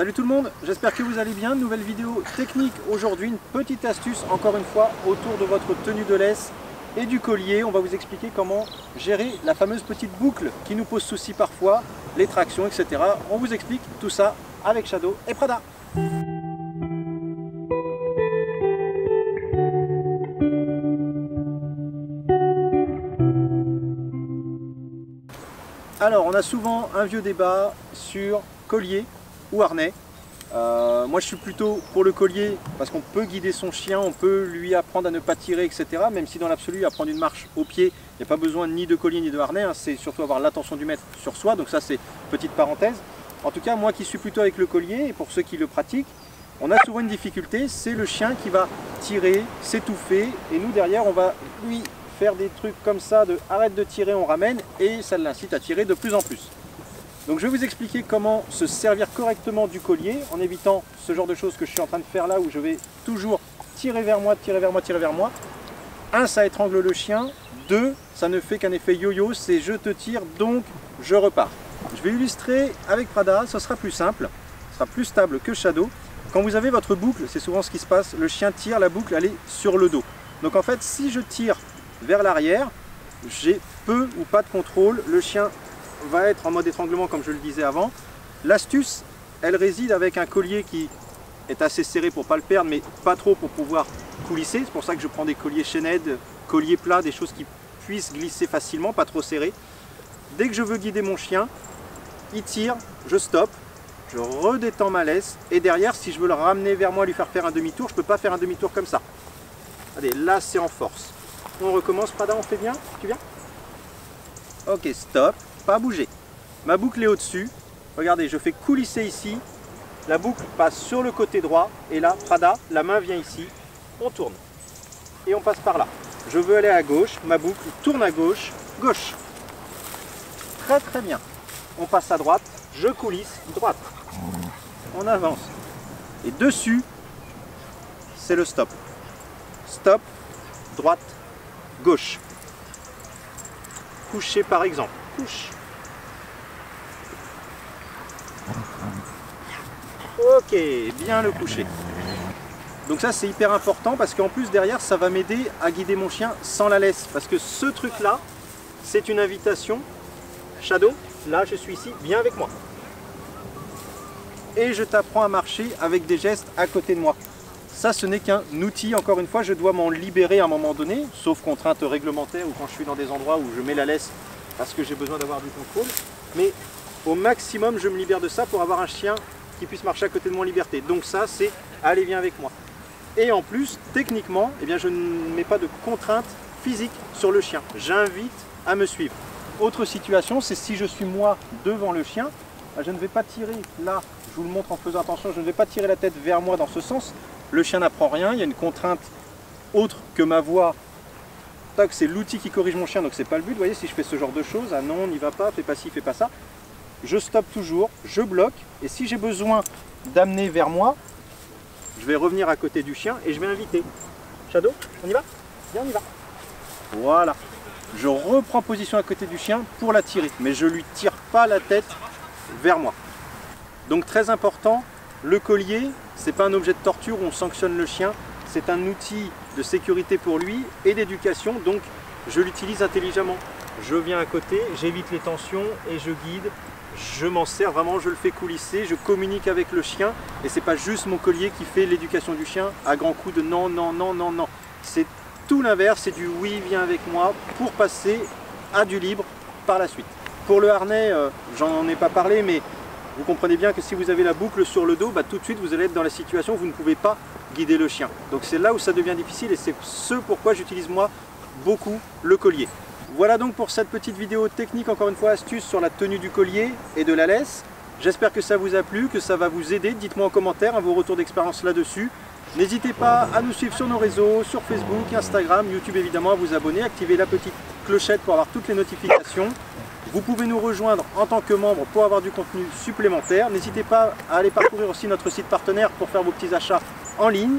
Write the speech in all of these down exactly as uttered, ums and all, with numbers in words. Salut tout le monde, j'espère que vous allez bien. Nouvelle vidéo technique aujourd'hui, une petite astuce encore une fois autour de votre tenue de laisse et du collier. On va vous expliquer comment gérer la fameuse petite boucle qui nous pose souci parfois, les tractions, et cetera. On vous explique tout ça avec Shadow et Prada. Alors, on a souvent un vieux débat sur collier ou harnais. Euh, moi, je suis plutôt pour le collier parce qu'on peut guider son chien, on peut lui apprendre à ne pas tirer, et cetera. Même si dans l'absolu, apprendre une marche au pied, il n'y a pas besoin ni de collier ni de harnais. Hein. C'est surtout avoir l'attention du maître sur soi. Donc ça, c'est petite parenthèse. En tout cas, moi qui suis plutôt avec le collier, et pour ceux qui le pratiquent, on a souvent une difficulté, c'est le chien qui va tirer, s'étouffer, et nous derrière, on va lui faire des trucs comme ça de arrête de tirer, on ramène, et ça l'incite à tirer de plus en plus. Donc je vais vous expliquer comment se servir correctement du collier en évitant ce genre de choses que je suis en train de faire là, où je vais toujours tirer vers moi, tirer vers moi, tirer vers moi. Un, ça étrangle le chien. Deux, ça ne fait qu'un effet yo-yo, c'est je te tire, donc je repars. Je vais illustrer avec Prada, ce sera plus simple, ce sera plus stable que Shadow. Quand vous avez votre boucle, c'est souvent ce qui se passe, le chien tire, la boucle elle est sur le dos. Donc en fait, si je tire vers l'arrière, j'ai peu ou pas de contrôle, le chien va être en mode étranglement comme je le disais avant. L'astuce, elle réside avec un collier qui est assez serré pour ne pas le perdre, mais pas trop pour pouvoir coulisser. C'est pour ça que je prends des colliers chaînettes, colliers plats, des choses qui puissent glisser facilement, pas trop serrés. Dès que je veux guider mon chien, il tire, je stoppe, je redétends ma laisse, et derrière, si je veux le ramener vers moi, lui faire faire un demi-tour, je ne peux pas faire un demi-tour comme ça. Allez, là c'est en force. On recommence, Prada, on fait bien? Tu viens? Ok, stop, pas bouger. Ma boucle est au-dessus. Regardez, je fais coulisser ici. La boucle passe sur le côté droit. Et là, Prada, la main vient ici. On tourne. Et on passe par là. Je veux aller à gauche. Ma boucle tourne à gauche. Gauche. Très très bien. On passe à droite. Je coulisse. Droite. On avance. Et dessus, c'est le stop. Stop. Droite. Gauche. Coucher par exemple. Couche. Ok, bien le coucher. Donc ça c'est hyper important parce qu'en plus derrière ça va m'aider à guider mon chien sans la laisse. Parce que ce truc là, c'est une invitation. Shadow, là je suis ici, viens avec moi. Et je t'apprends à marcher avec des gestes à côté de moi. Ça, ce n'est qu'un outil. Encore une fois, je dois m'en libérer à un moment donné, sauf contrainte réglementaire ou quand je suis dans des endroits où je mets la laisse parce que j'ai besoin d'avoir du contrôle. Mais au maximum, je me libère de ça pour avoir un chien qui puisse marcher à côté de moi en liberté. Donc ça, c'est « allez, viens avec moi ». Et en plus, techniquement, eh bien, je ne mets pas de contrainte physique sur le chien. J'invite à me suivre. Autre situation, c'est si je suis moi devant le chien, je ne vais pas tirer là, je vous le montre en faisant attention, je ne vais pas tirer la tête vers moi dans ce sens. Le chien n'apprend rien, il y a une contrainte autre que ma voix. Toc, c'est l'outil qui corrige mon chien, donc c'est pas le but. Vous voyez, si je fais ce genre de choses, ah non, n'y va pas, fais pas ci, fais pas ça. Je stoppe toujours, je bloque, et si j'ai besoin d'amener vers moi, je vais revenir à côté du chien et je vais inviter. Shadow, on y va? Viens, on y va. Voilà. Je reprends position à côté du chien pour l'attirer, mais je lui tire pas la tête vers moi. Donc très important, le collier. C'est pas un objet de torture où on sanctionne le chien, c'est un outil de sécurité pour lui et d'éducation, donc je l'utilise intelligemment. Je viens à côté, j'évite les tensions et je guide, je m'en sers vraiment, je le fais coulisser, je communique avec le chien et c'est pas juste mon collier qui fait l'éducation du chien à grands coups de non, non, non, non, non. C'est tout l'inverse, c'est du oui, viens avec moi pour passer à du libre par la suite. Pour le harnais, euh, j'en ai pas parlé, mais vous comprenez bien que si vous avez la boucle sur le dos, bah, tout de suite vous allez être dans la situation où vous ne pouvez pas guider le chien. Donc c'est là où ça devient difficile et c'est ce pourquoi j'utilise moi beaucoup le collier. Voilà donc pour cette petite vidéo technique, encore une fois astuce sur la tenue du collier et de la laisse. J'espère que ça vous a plu, que ça va vous aider. Dites-moi en commentaire hein, vos retours d'expérience là-dessus. N'hésitez pas à nous suivre sur nos réseaux, sur Facebook, Instagram, YouTube évidemment, à vous abonner, activer la petite clochette pour avoir toutes les notifications. Vous pouvez nous rejoindre en tant que membre pour avoir du contenu supplémentaire. N'hésitez pas à aller parcourir aussi notre site partenaire pour faire vos petits achats en ligne.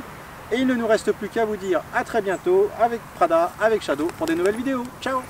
Et il ne nous reste plus qu'à vous dire à très bientôt avec Prada, avec Shadow pour des nouvelles vidéos. Ciao!